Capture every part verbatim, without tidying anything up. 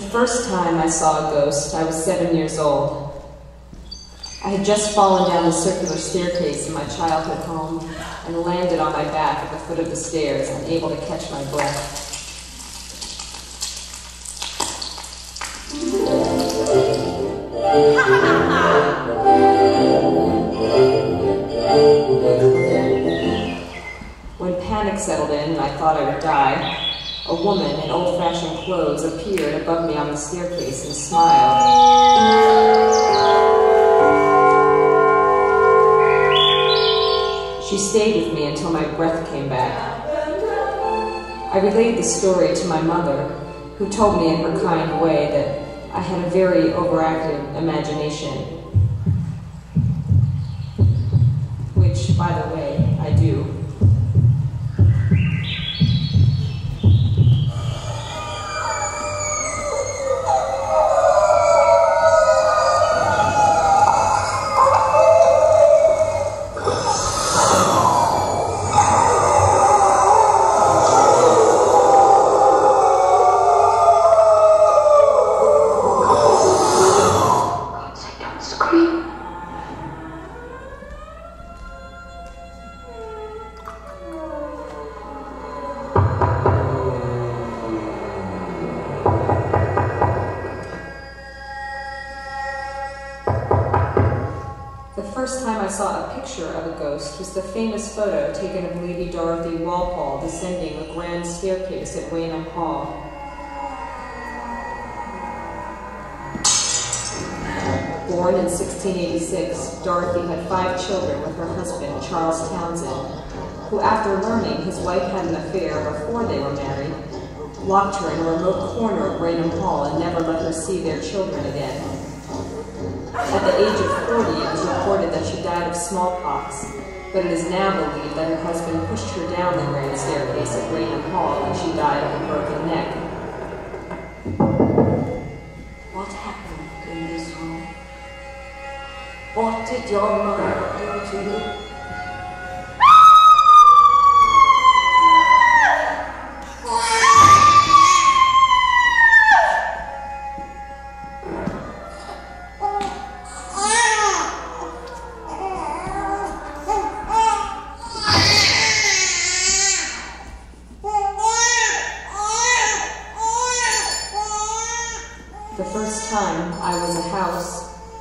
The first time I saw a ghost, I was seven years old. I had just fallen down a circular staircase in my childhood home and landed on my back at the foot of the stairs, unable to catch my breath. When panic settled in and I thought I would die, a woman in old-fashioned clothes appeared above me on the staircase and smiled. She stayed with me until my breath came back. I relayed the story to my mother, who told me in her kind way that I had a very overactive imagination, which, by the way, I do. Was the famous photo taken of Lady Dorothy Walpole descending the grand staircase at Raynham Hall. Born in sixteen eighty-six, Dorothy had five children with her husband, Charles Townsend, who, after learning his wife had an affair before they were married, locked her in a remote corner of Raynham Hall and never let her see their children again. At the age of forty, it was reported that she died of smallpox, but it is now believed that her husband pushed her down the grand staircase at Raynham Hall and she died of a broken neck. What happened in this hall? What did your mother do to you?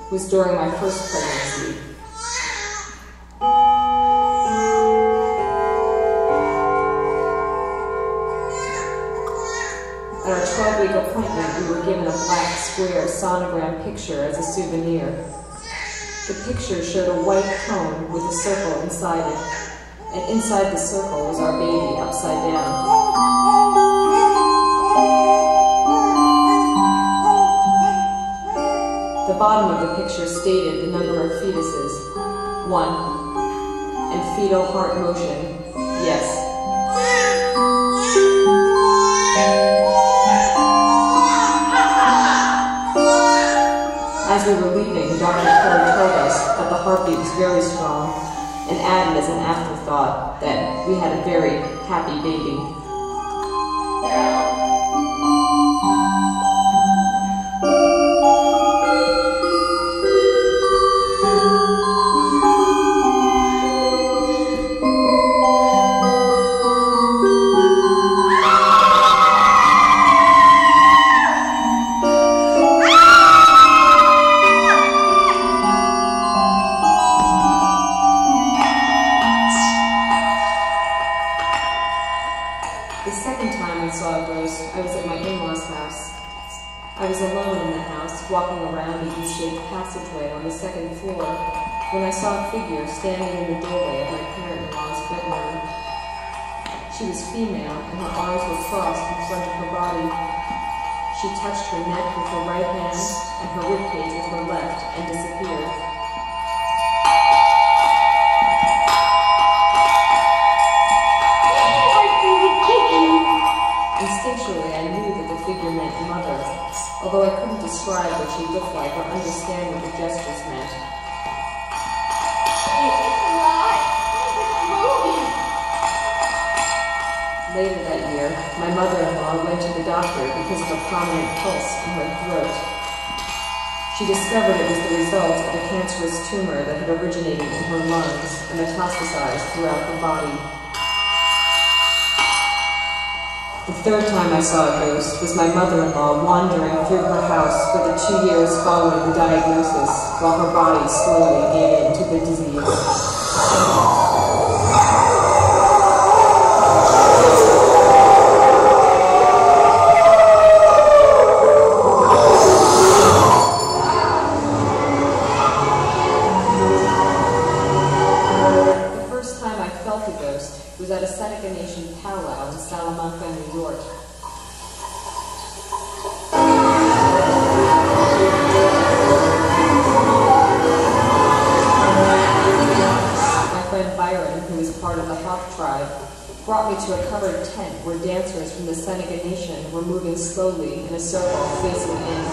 Was during my first pregnancy. At our twelve-week appointment, we were given a black square sonogram picture as a souvenir. The picture showed a white cone with a circle inside it, and inside the circle was our baby upside down. The bottom of the picture stated the number of fetuses, one, and fetal heart motion, yes. As we were leaving, Doctor Kerr told us that the heartbeat was very strong, and added as an afterthought that we had a very happy baby. When I saw a figure standing in the doorway of my parent-in-law's bedroom. She was female, and her arms were crossed in front of her body. She touched her neck with her right hand and her ribcage with her left and disappeared. Instinctually, I knew that the figure meant mother, although I couldn't describe what she looked like or understand what the gestures meant. Later that year, my mother-in-law went to the doctor because of a prominent pulse in her throat. She discovered it was the result of a cancerous tumor that had originated in her lungs and metastasized throughout her body. The third time I saw a ghost was my mother-in-law wandering through her house for the two years following the diagnosis, while her body slowly gave in to the disease. Was at a Seneca Nation powwow in Salamanca, New York. My friend Byron, who is part of the Hawk tribe, brought me to a covered tent where dancers from the Seneca Nation were moving slowly in a circle facing in.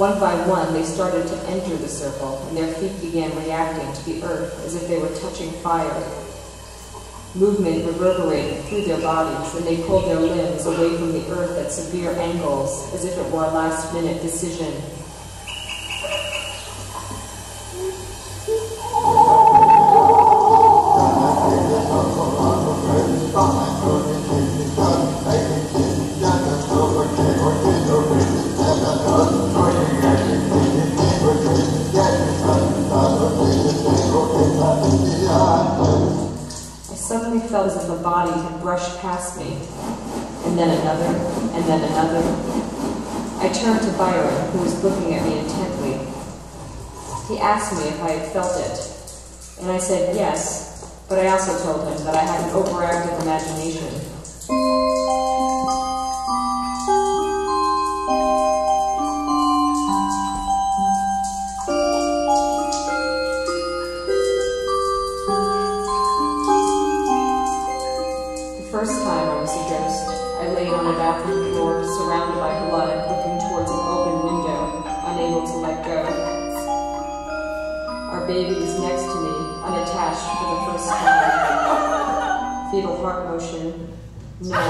One by one, they started to enter the circle, and their feet began reacting to the earth as if they were touching fire. Movement reverberated through their bodies, and they pulled their limbs away from the earth at severe angles, as if it were a last-minute decision. Felt as if a body had brushed past me, and then another, and then another. I turned to Byron, who was looking at me intently. He asked me if I had felt it, and I said yes, but I also told him that I had an overactive imagination. First time I was a ghost, I lay on a bathroom floor, surrounded by blood, looking towards an open window, unable to let go. Our baby was next to me, unattached for the first time. Fetal heart motion, no.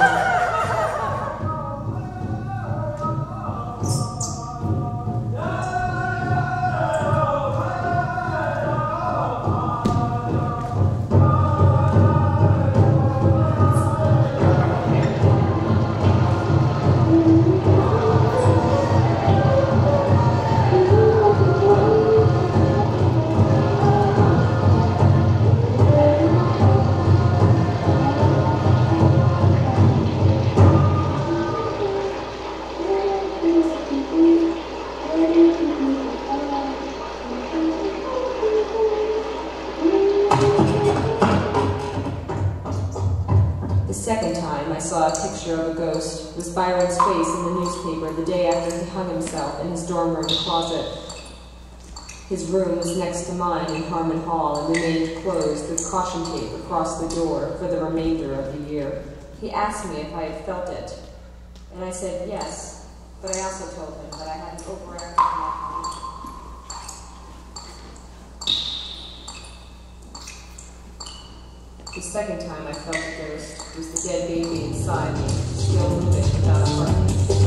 Of a ghost was Byron's face in the newspaper the day after he hung himself in his dorm room closet. His room was next to mine in Harmon Hall and remained closed with caution tape across the door for the remainder of the year. He asked me if I had felt it, and I said yes, but I also told him that I had an overactive. The second time I felt a ghost was the dead baby inside me, still moving without a heart.